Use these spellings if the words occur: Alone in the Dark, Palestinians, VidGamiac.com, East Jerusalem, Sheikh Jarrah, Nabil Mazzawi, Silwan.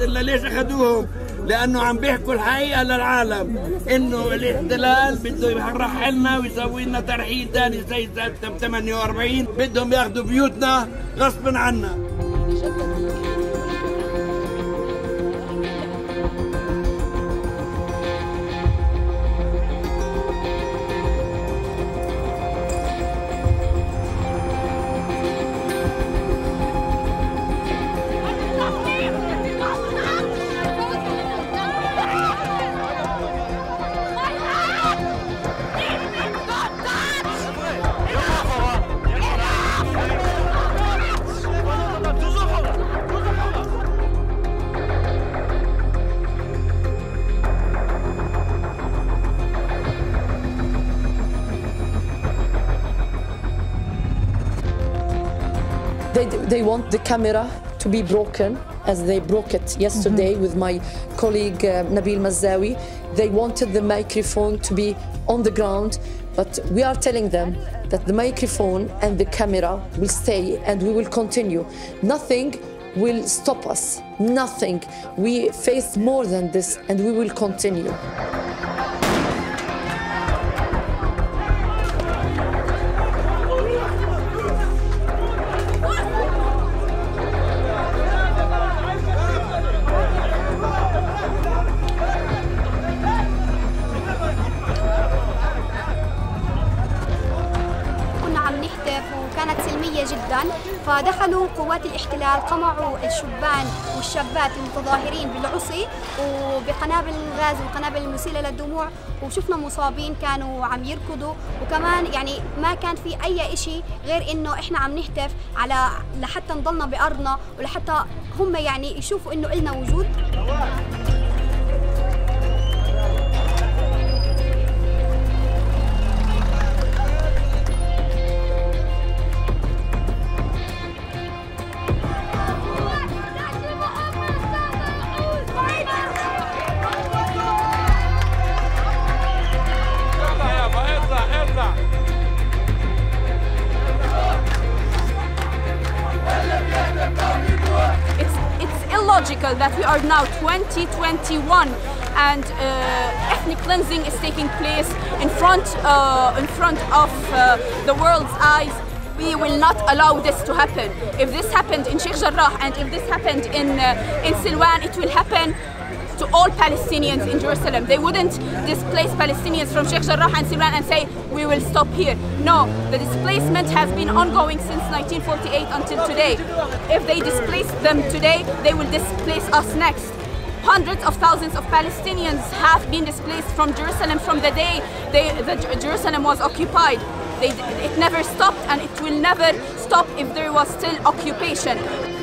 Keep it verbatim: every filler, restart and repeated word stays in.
إلا ليش أخذوهم؟ لأنه عم بيحكوا الحقيقة للعالم، إنه الاحتلال بده يرحلنا ويسوي لنا ترحيل ثاني زي سنة ثمانية وأربعين، بدهم ياخذوا بيوتنا غصبا عنا. They, they want the camera to be broken, as they broke it yesterday mm-hmm. with my colleague uh, Nabil Mazzawi. They wanted the microphone to be on the ground, but we are telling them that the microphone and the camera will stay and we will continue. Nothing will stop us, nothing. We faced more than this and we will continue. كانت سلمية جدا، فدخلوا قوات الاحتلال قمعوا الشبان والشابات المتظاهرين بالعصي وبقنابل الغاز والقنابل المسيلة للدموع، وشفنا مصابين كانوا عم يركضوا، وكمان يعني ما كان في أي إشي غير إنه إحنا عم نهتف على لحتى نضلنا بأرضنا ولحتى هم يعني يشوفوا إنه إلنا وجود. That we are now twenty twenty-one and uh, ethnic cleansing is taking place in front, uh, in front of uh, the world's eyes. We will not allow this to happen. If this happened in Sheikh Jarrah and if this happened in, uh, in Silwan, it will happen to all Palestinians in Jerusalem. They wouldn't displace Palestinians from Sheikh Jarrah and Silwan and say, we will stop here. No, the displacement has been ongoing since nineteen forty-eight until today. If they displace them today, they will displace us next. Hundreds of thousands of Palestinians have been displaced from Jerusalem from the day they, the, Jerusalem was occupied. They, it never stopped and it will never stop if there was still occupation.